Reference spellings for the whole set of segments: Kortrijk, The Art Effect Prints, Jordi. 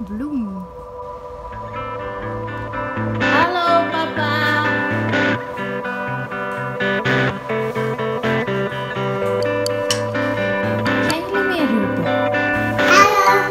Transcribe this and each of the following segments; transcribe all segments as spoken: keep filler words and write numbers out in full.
bloem. Hallo papa! Zijn jullie meer roepen? Hallo!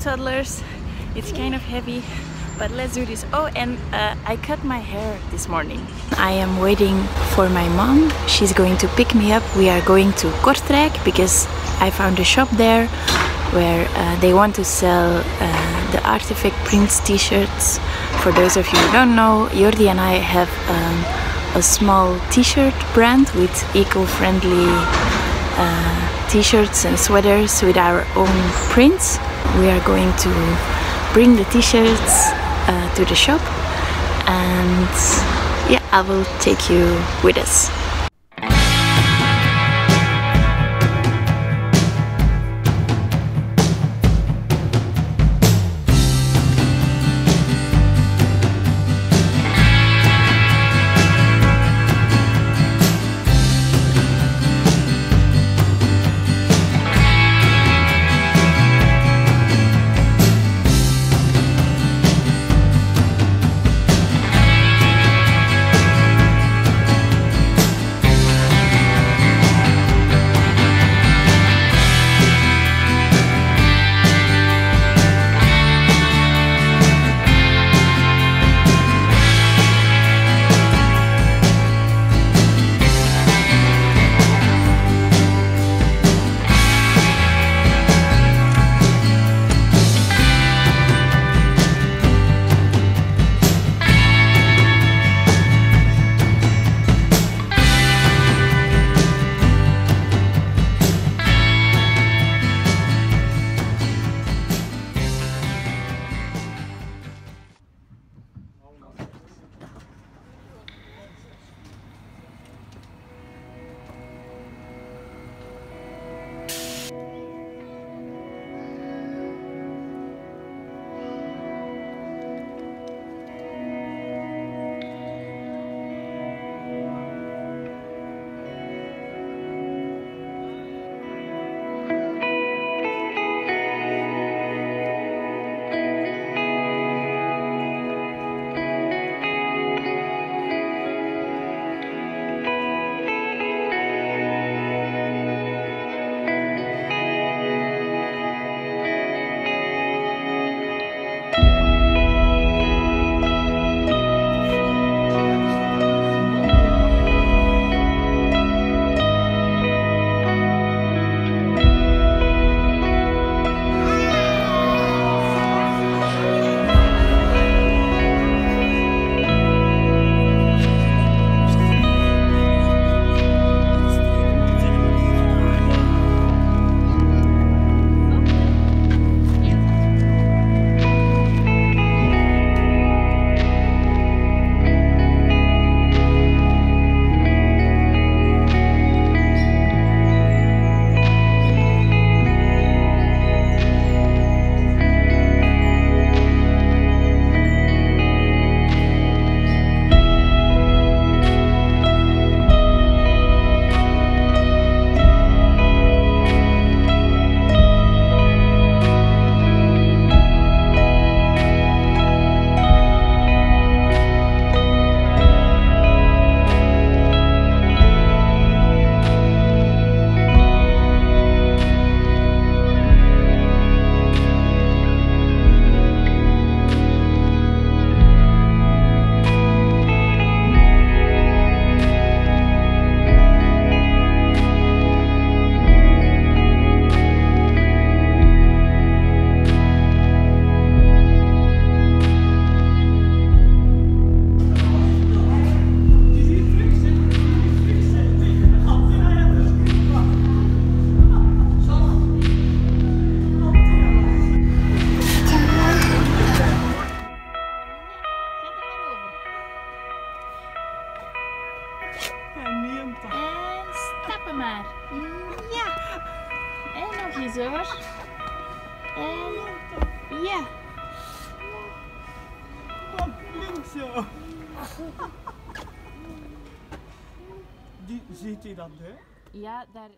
Toddlers, it's kind of heavy, but let's do this. Oh, and uh, I cut my hair this morning. I am waiting for my mom. She's going to pick me up. We are going to Kortrijk because I found a shop there where uh, they want to sell uh, the Art Effect Prints t-shirts. For those of you who don't know, Jordi and I have um, a small t-shirt brand with eco-friendly uh, t-shirts and sweaters with our own prints. We are going to bring the t-shirts uh, to the shop, and yeah, I will take you with us. Komt dan. En stappen maar. Ja. En nog eens hoor. En ja. Wat flink zo. Die, ziet u dat, hè? Ja, daar...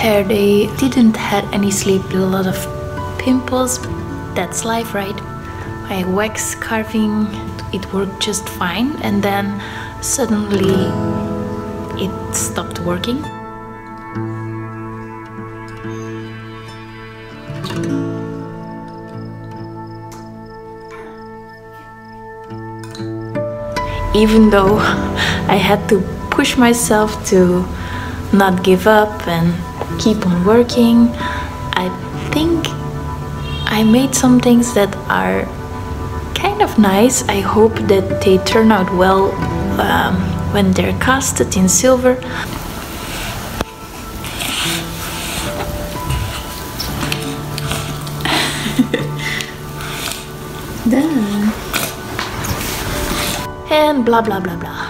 Hair, they didn't had any sleep, a lot of pimples. That's life, right? My wax carving, it worked just fine, and then suddenly it stopped working. even though I had to push myself to not give up and keep on working, I think I made some things that are kind of nice. I hope that they turn out well um, when they're casted in silver. Done. And blah blah blah blah.